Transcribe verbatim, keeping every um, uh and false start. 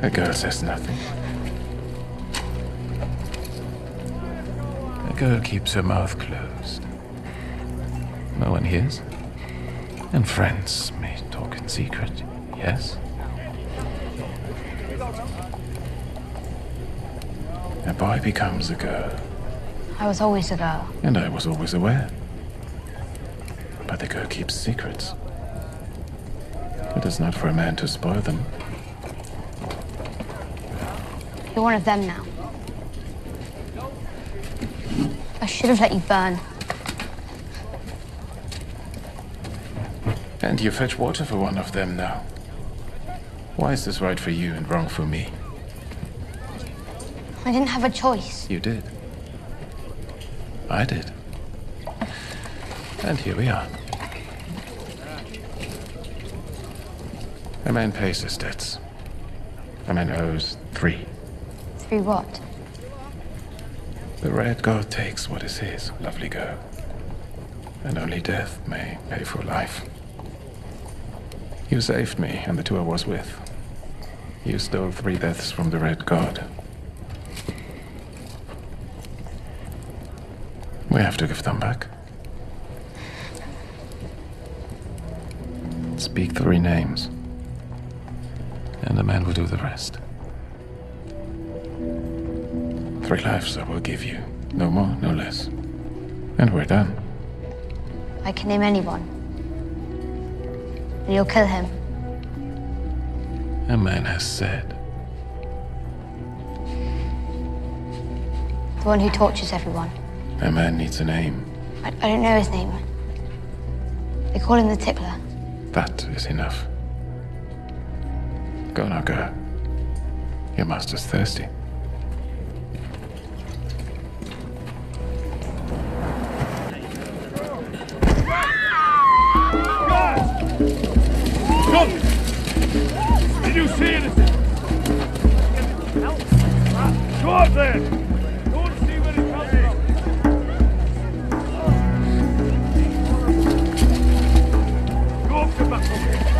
That girl says nothing. That girl keeps her mouth closed. No one hears. And friends may talk in secret, yes? A boy becomes a girl. I was always a girl. And I was always aware. But the girl keeps secrets. It is not for a man to spoil them. You're one of them now. I should have let you burn. And you fetch water for one of them now. Why is this right for you and wrong for me? I didn't have a choice. You did. I did. And here we are. A man pays his debts. A man owes three. Three what? The red god takes what is his, lovely girl. And only death may pay for life. You saved me and the two I was with. You stole three deaths from the red god. We have to give them back. Speak three names, and the man will do the rest. Three lives I will give you, no more, no less. And we're done. I can name anyone. And you'll kill him. A man has said. The one who tortures everyone. A man needs a name. I, I don't know his name. They call him the Tickler. That is enough. Go now, girl. Your master's thirsty. Did you see anything? Go up there! Go and see where it comes from. Go up to the back.